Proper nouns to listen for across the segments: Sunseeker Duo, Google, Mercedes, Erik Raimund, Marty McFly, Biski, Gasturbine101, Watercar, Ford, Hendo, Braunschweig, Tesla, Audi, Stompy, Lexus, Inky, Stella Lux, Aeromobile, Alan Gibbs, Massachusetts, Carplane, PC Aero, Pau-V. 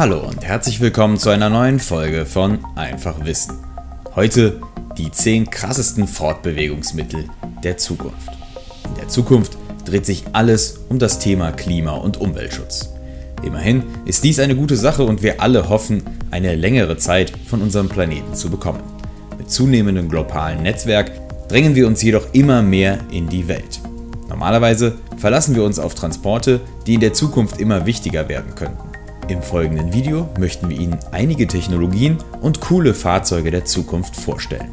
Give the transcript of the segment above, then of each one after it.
Hallo und herzlich willkommen zu einer neuen Folge von Einfach Wissen. Heute die 10 krassesten Fortbewegungsmittel der Zukunft. In der Zukunft dreht sich alles um das Thema Klima- und Umweltschutz. Immerhin ist dies eine gute Sache und wir alle hoffen, eine längere Zeit von unserem Planeten zu bekommen. Mit zunehmendem globalen Netzwerk drängen wir uns jedoch immer mehr in die Welt. Normalerweise verlassen wir uns auf Transporte, die in der Zukunft immer wichtiger werden könnten. Im folgenden Video möchten wir Ihnen einige Technologien und coole Fahrzeuge der Zukunft vorstellen.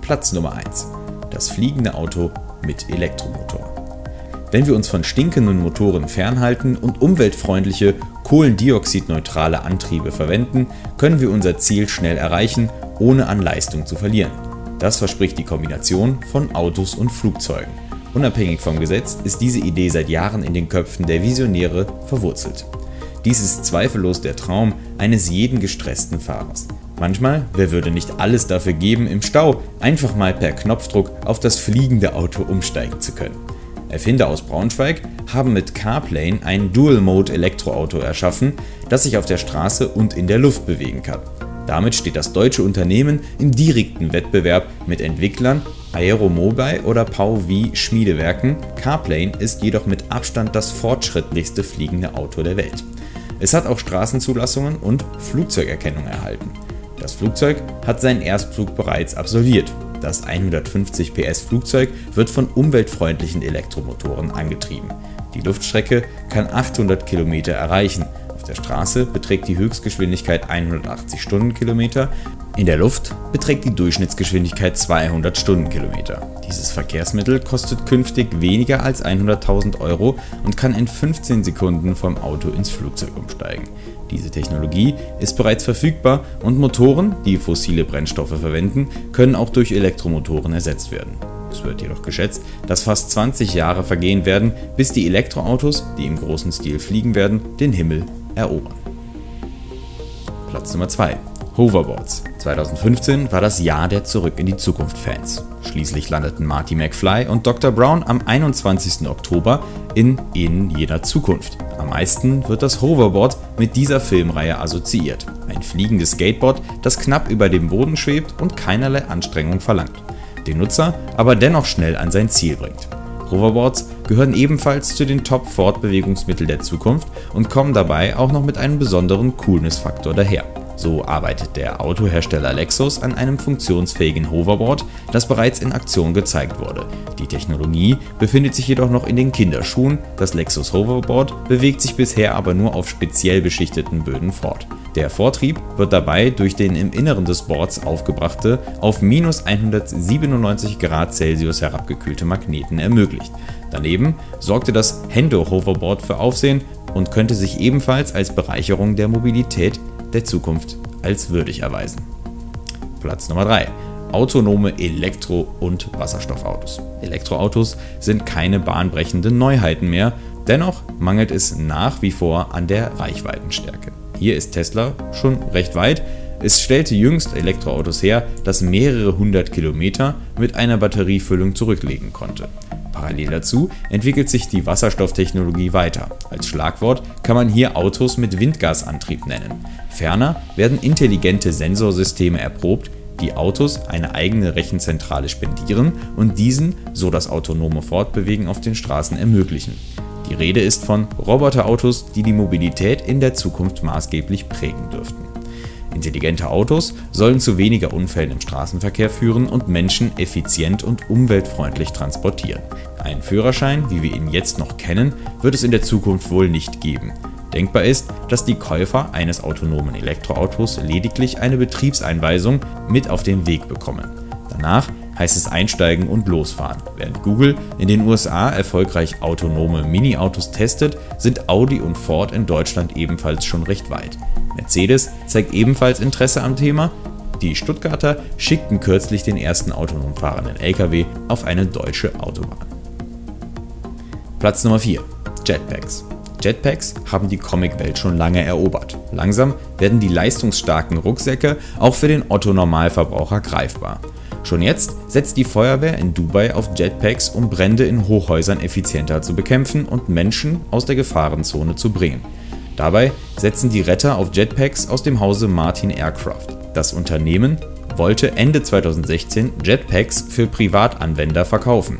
Platz Nummer 1: Das fliegende Auto mit Elektromotor. Wenn wir uns von stinkenden Motoren fernhalten und umweltfreundliche, kohlendioxidneutrale Antriebe verwenden, können wir unser Ziel schnell erreichen, ohne an Leistung zu verlieren. Das verspricht die Kombination von Autos und Flugzeugen. Unabhängig vom Gesetz ist diese Idee seit Jahren in den Köpfen der Visionäre verwurzelt. Dies ist zweifellos der Traum eines jeden gestressten Fahrers. Manchmal, wer würde nicht alles dafür geben, im Stau einfach mal per Knopfdruck auf das fliegende Auto umsteigen zu können. Erfinder aus Braunschweig haben mit Carplane ein Dual-Mode-Elektroauto erschaffen, das sich auf der Straße und in der Luft bewegen kann. Damit steht das deutsche Unternehmen im direkten Wettbewerb mit Entwicklern Aeromobile oder Pau-V Schmiedewerken. Carplane ist jedoch mit Abstand das fortschrittlichste fliegende Auto der Welt. Es hat auch Straßenzulassungen und Flugzeugerkennung erhalten. Das Flugzeug hat seinen Erstflug bereits absolviert. Das 150 PS Flugzeug wird von umweltfreundlichen Elektromotoren angetrieben. Die Luftstrecke kann 800 Kilometer erreichen. Auf der Straße beträgt die Höchstgeschwindigkeit 180 Stundenkilometer, in der Luft beträgt die Durchschnittsgeschwindigkeit 200 Stundenkilometer. Dieses Verkehrsmittel kostet künftig weniger als 100.000 € und kann in 15 Sekunden vom Auto ins Flugzeug umsteigen. Diese Technologie ist bereits verfügbar und Motoren, die fossile Brennstoffe verwenden, können auch durch Elektromotoren ersetzt werden. Es wird jedoch geschätzt, dass fast 20 Jahre vergehen werden, bis die Elektroautos, die im großen Stil fliegen werden, den Himmel erobern. Platz Nummer 2: Hoverboards. 2015 war das Jahr der Zurück in die Zukunft-Fans. Schließlich landeten Marty McFly und Dr. Brown am 21. Oktober in jener Zukunft. Am meisten wird das Hoverboard mit dieser Filmreihe assoziiert. Ein fliegendes Skateboard, das knapp über dem Boden schwebt und keinerlei Anstrengung verlangt, den Nutzer aber dennoch schnell an sein Ziel bringt. Hoverboards gehören ebenfalls zu den Top-Fortbewegungsmitteln der Zukunft und kommen dabei auch noch mit einem besonderen Coolness-Faktor daher. So arbeitet der Autohersteller Lexus an einem funktionsfähigen Hoverboard, das bereits in Aktion gezeigt wurde. Die Technologie befindet sich jedoch noch in den Kinderschuhen, das Lexus Hoverboard bewegt sich bisher aber nur auf speziell beschichteten Böden fort. Der Vortrieb wird dabei durch den im Inneren des Boards aufgebrachte, auf −197 °C herabgekühlte Magneten ermöglicht. Daneben sorgte das Hendo Hoverboard für Aufsehen und könnte sich ebenfalls als Bereicherung der Mobilität der Zukunft als würdig erweisen. Platz Nummer 3: Autonome Elektro- und Wasserstoffautos. Elektroautos sind keine bahnbrechenden Neuheiten mehr, dennoch mangelt es nach wie vor an der Reichweitenstärke. Hier ist Tesla schon recht weit. Es stellte jüngst Elektroautos her, das mehrere 100 Kilometer mit einer Batteriefüllung zurücklegen konnte. Parallel dazu entwickelt sich die Wasserstofftechnologie weiter. Als Schlagwort kann man hier Autos mit Windgasantrieb nennen. Ferner werden intelligente Sensorsysteme erprobt, die Autos eine eigene Rechenzentrale spendieren und diesen so das autonome Fortbewegen auf den Straßen ermöglichen. Die Rede ist von Roboterautos, die die Mobilität in der Zukunft maßgeblich prägen dürften. Intelligente Autos sollen zu weniger Unfällen im Straßenverkehr führen und Menschen effizient und umweltfreundlich transportieren. Einen Führerschein, wie wir ihn jetzt noch kennen, wird es in der Zukunft wohl nicht geben. Denkbar ist, dass die Käufer eines autonomen Elektroautos lediglich eine Betriebseinweisung mit auf den Weg bekommen. Danach heißt es einsteigen und losfahren. Während Google in den USA erfolgreich autonome Mini-Autos testet, sind Audi und Ford in Deutschland ebenfalls schon recht weit. Mercedes zeigt ebenfalls Interesse am Thema. Die Stuttgarter schickten kürzlich den ersten autonom fahrenden LKW auf eine deutsche Autobahn. Platz Nummer 4: Jetpacks. Jetpacks haben die Comicwelt schon lange erobert. Langsam werden die leistungsstarken Rucksäcke auch für den Otto-Normalverbraucher greifbar. Schon jetzt setzt die Feuerwehr in Dubai auf Jetpacks, um Brände in Hochhäusern effizienter zu bekämpfen und Menschen aus der Gefahrenzone zu bringen. Dabei setzen die Retter auf Jetpacks aus dem Hause Martin Aircraft. Das Unternehmen wollte Ende 2016 Jetpacks für Privatanwender verkaufen.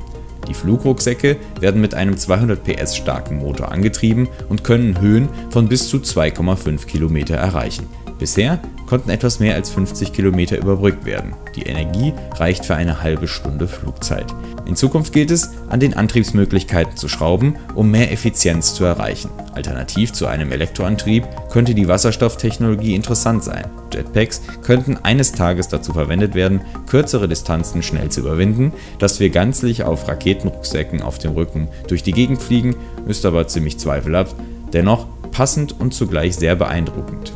Die Flugrucksäcke werden mit einem 200 PS starken Motor angetrieben und können Höhen von bis zu 2,5 Kilometer erreichen. Bisher konnten etwas mehr als 50 Kilometer überbrückt werden. Die Energie reicht für eine halbe Stunde Flugzeit. In Zukunft gilt es, an den Antriebsmöglichkeiten zu schrauben, um mehr Effizienz zu erreichen. Alternativ zu einem Elektroantrieb könnte die Wasserstofftechnologie interessant sein. Jetpacks könnten eines Tages dazu verwendet werden, kürzere Distanzen schnell zu überwinden. Dass wir ganzlich auf Raketenrucksäcken auf dem Rücken durch die Gegend fliegen, ist aber ziemlich zweifelhaft, dennoch passend und zugleich sehr beeindruckend.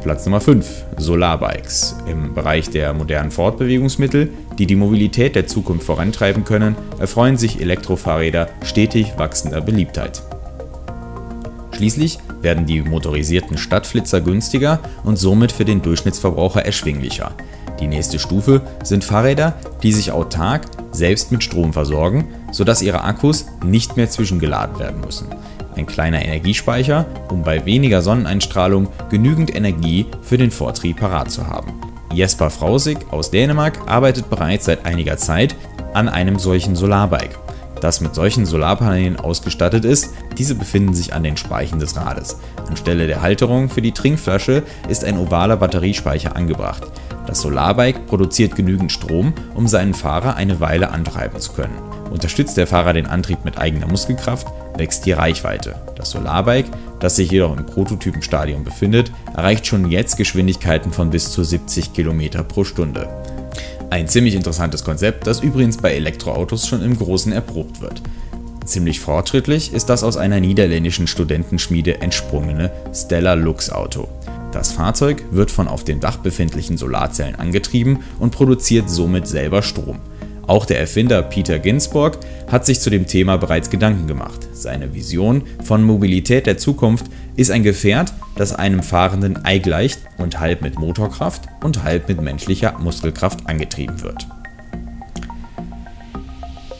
Platz Nummer 5 – Solarbikes. Im Bereich der modernen Fortbewegungsmittel, die die Mobilität der Zukunft vorantreiben können, erfreuen sich Elektrofahrräder stetig wachsender Beliebtheit. Schließlich werden die motorisierten Stadtflitzer günstiger und somit für den Durchschnittsverbraucher erschwinglicher. Die nächste Stufe sind Fahrräder, die sich autark selbst mit Strom versorgen, sodass ihre Akkus nicht mehr zwischengeladen werden müssen. Ein kleiner Energiespeicher, um bei weniger Sonneneinstrahlung genügend Energie für den Vortrieb parat zu haben. Jesper Frausig aus Dänemark arbeitet bereits seit einiger Zeit an einem solchen Solarbike, das mit solchen Solarpanelen ausgestattet ist. Diese befinden sich an den Speichen des Rades. Anstelle der Halterung für die Trinkflasche ist ein ovaler Batteriespeicher angebracht. Das Solarbike produziert genügend Strom, um seinen Fahrer eine Weile antreiben zu können. Unterstützt der Fahrer den Antrieb mit eigener Muskelkraft, wächst die Reichweite. Das Solarbike, das sich jedoch im Prototypenstadium befindet, erreicht schon jetzt Geschwindigkeiten von bis zu 70 km pro Stunde. Ein ziemlich interessantes Konzept, das übrigens bei Elektroautos schon im Großen erprobt wird. Ziemlich fortschrittlich ist das aus einer niederländischen Studentenschmiede entsprungene Stella Lux Auto. Das Fahrzeug wird von auf dem Dach befindlichen Solarzellen angetrieben und produziert somit selber Strom. Auch der Erfinder Peter Ginsburg hat sich zu dem Thema bereits Gedanken gemacht. Seine Vision von Mobilität der Zukunft ist ein Gefährt, das einem fahrenden Ei gleicht und halb mit Motorkraft und halb mit menschlicher Muskelkraft angetrieben wird.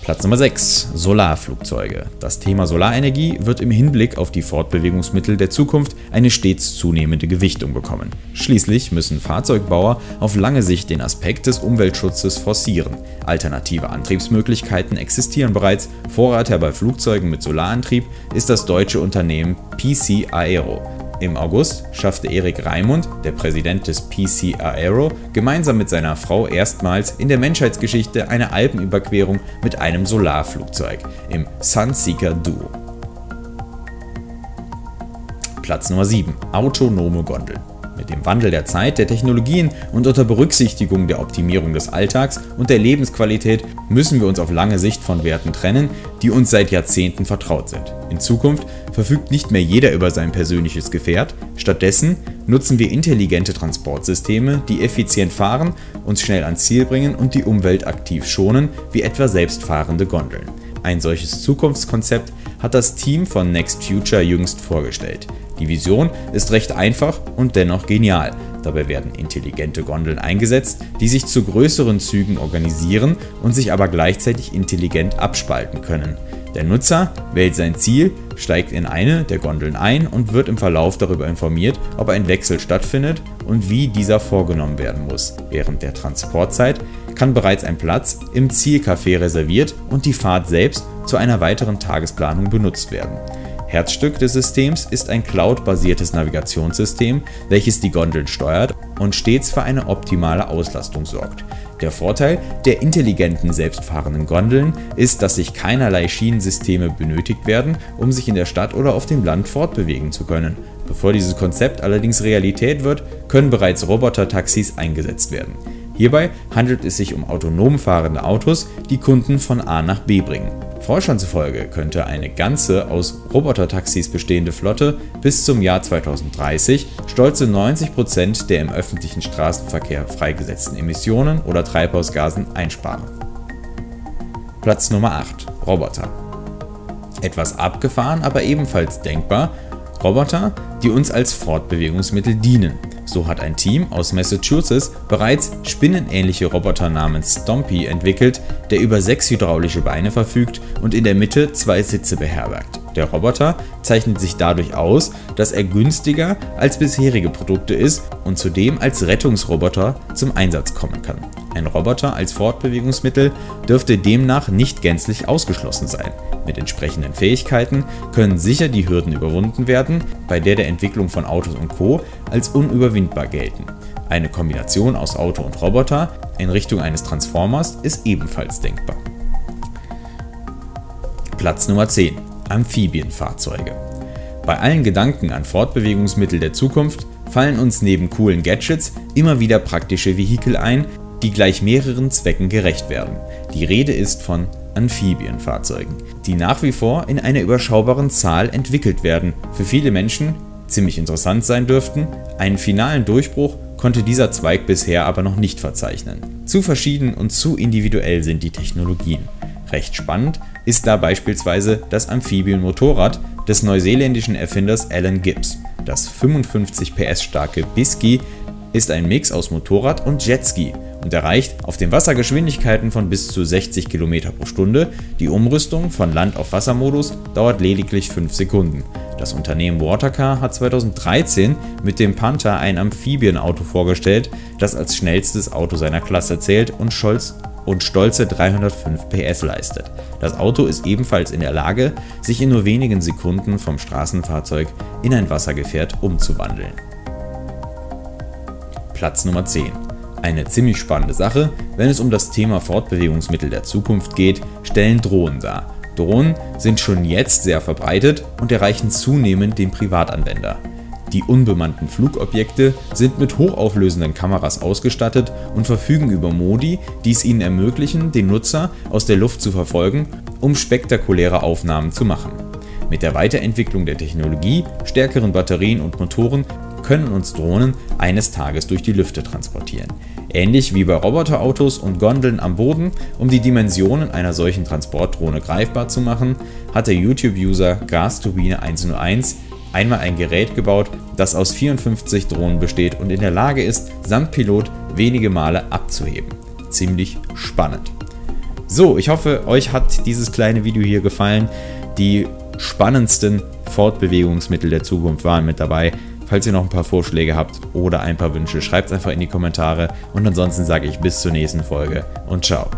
Platz Nummer 6 – Solarflugzeuge. Das Thema Solarenergie wird im Hinblick auf die Fortbewegungsmittel der Zukunft eine stets zunehmende Gewichtung bekommen. Schließlich müssen Fahrzeugbauer auf lange Sicht den Aspekt des Umweltschutzes forcieren. Alternative Antriebsmöglichkeiten existieren bereits. Vorreiter bei Flugzeugen mit Solarantrieb ist das deutsche Unternehmen PC Aero. Im August schaffte Erik Raimund, der Präsident des PC Aero, gemeinsam mit seiner Frau erstmals in der Menschheitsgeschichte eine Alpenüberquerung mit einem Solarflugzeug im Sunseeker Duo. Platz Nummer 7 – Autonome Gondeln. Mit dem Wandel der Zeit, der Technologien und unter Berücksichtigung der Optimierung des Alltags und der Lebensqualität müssen wir uns auf lange Sicht von Werten trennen, die uns seit Jahrzehnten vertraut sind. In Zukunft verfügt nicht mehr jeder über sein persönliches Gefährt. Stattdessen nutzen wir intelligente Transportsysteme, die effizient fahren, uns schnell ans Ziel bringen und die Umwelt aktiv schonen, wie etwa selbstfahrende Gondeln. Ein solches Zukunftskonzept hat das Team von NextFuture jüngst vorgestellt. Die Vision ist recht einfach und dennoch genial. Dabei werden intelligente Gondeln eingesetzt, die sich zu größeren Zügen organisieren und sich aber gleichzeitig intelligent abspalten können. Der Nutzer wählt sein Ziel, steigt in eine der Gondeln ein und wird im Verlauf darüber informiert, ob ein Wechsel stattfindet und wie dieser vorgenommen werden muss. Während der Transportzeit kann bereits ein Platz im Zielcafé reserviert und die Fahrt selbst zu einer weiteren Tagesplanung benutzt werden. Herzstück des Systems ist ein Cloud-basiertes Navigationssystem, welches die Gondeln steuert und stets für eine optimale Auslastung sorgt. Der Vorteil der intelligenten selbstfahrenden Gondeln ist, dass sich keinerlei Schienensysteme benötigt werden, um sich in der Stadt oder auf dem Land fortbewegen zu können. Bevor dieses Konzept allerdings Realität wird, können bereits Roboter-Taxis eingesetzt werden. Hierbei handelt es sich um autonom fahrende Autos, die Kunden von A nach B bringen. Forschern zufolge könnte eine ganze aus Robotertaxis bestehende Flotte bis zum Jahr 2030 stolze 90% der im öffentlichen Straßenverkehr freigesetzten Emissionen oder Treibhausgasen einsparen. Platz Nummer 8 – Roboter. Etwas abgefahren, aber ebenfalls denkbar – Roboter, die uns als Fortbewegungsmittel dienen. So hat ein Team aus Massachusetts bereits spinnenähnliche Roboter namens Stompy entwickelt, der über 6 hydraulische Beine verfügt und in der Mitte 2 Sitze beherbergt. Der Roboter zeichnet sich dadurch aus, dass er günstiger als bisherige Produkte ist und zudem als Rettungsroboter zum Einsatz kommen kann. Ein Roboter als Fortbewegungsmittel dürfte demnach nicht gänzlich ausgeschlossen sein. Mit entsprechenden Fähigkeiten können sicher die Hürden überwunden werden, bei der Entwicklung von Autos und Co. als unüberwindbar gelten. Eine Kombination aus Auto und Roboter in Richtung eines Transformers ist ebenfalls denkbar. Platz Nummer 10: Amphibienfahrzeuge. Bei allen Gedanken an Fortbewegungsmittel der Zukunft fallen uns neben coolen Gadgets immer wieder praktische Vehikel ein, die gleich mehreren Zwecken gerecht werden. Die Rede ist von Amphibienfahrzeugen, die nach wie vor in einer überschaubaren Zahl entwickelt werden, für viele Menschen ziemlich interessant sein dürften. Einen finalen Durchbruch konnte dieser Zweig bisher aber noch nicht verzeichnen. Zu verschieden und zu individuell sind die Technologien. Recht spannend ist da beispielsweise das Amphibienmotorrad des neuseeländischen Erfinders Alan Gibbs. Das 55 PS starke Biski ist ein Mix aus Motorrad und Jetski und erreicht auf dem Wasser Geschwindigkeiten von bis zu 60 km pro Stunde. Die Umrüstung von Land- auf Wassermodus dauert lediglich 5 Sekunden. Das Unternehmen Watercar hat 2013 mit dem Panther ein Amphibienauto vorgestellt, das als schnellstes Auto seiner Klasse zählt und stolze 305 PS leistet. Das Auto ist ebenfalls in der Lage, sich in nur wenigen Sekunden vom Straßenfahrzeug in ein Wassergefährt umzuwandeln. Platz Nummer 10. Eine ziemlich spannende Sache, wenn es um das Thema Fortbewegungsmittel der Zukunft geht, stellen Drohnen dar. Drohnen sind schon jetzt sehr verbreitet und erreichen zunehmend den Privatanwender. Die unbemannten Flugobjekte sind mit hochauflösenden Kameras ausgestattet und verfügen über Modi, die es ihnen ermöglichen, den Nutzer aus der Luft zu verfolgen, um spektakuläre Aufnahmen zu machen. Mit der Weiterentwicklung der Technologie, stärkeren Batterien und Motoren können uns Drohnen eines Tages durch die Lüfte transportieren. Ähnlich wie bei Roboterautos und Gondeln am Boden, um die Dimensionen einer solchen Transportdrohne greifbar zu machen, hat der YouTube-User Gasturbine101 einmal ein Gerät gebaut, das aus 54 Drohnen besteht und in der Lage ist, samt Pilot wenige Male abzuheben. Ziemlich spannend. So, ich hoffe, euch hat dieses kleine Video hier gefallen. Die spannendsten Fortbewegungsmittel der Zukunft waren mit dabei. Falls ihr noch ein paar Vorschläge habt oder ein paar Wünsche, schreibt es einfach in die Kommentare und ansonsten sage ich bis zur nächsten Folge und ciao.